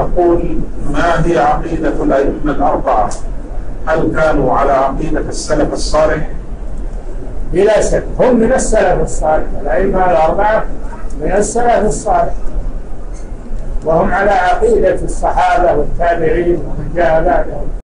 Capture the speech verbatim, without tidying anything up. نقول ما هي عقيدة الأئمة الأربعة؟ هل كانوا على عقيدة السلف الصالح؟ بلا شك هم من السلف الصالح، الأئمة الأربعة من السلف الصالح، وهم على عقيدة الصحابة والتابعين ومن جاء بعدهم.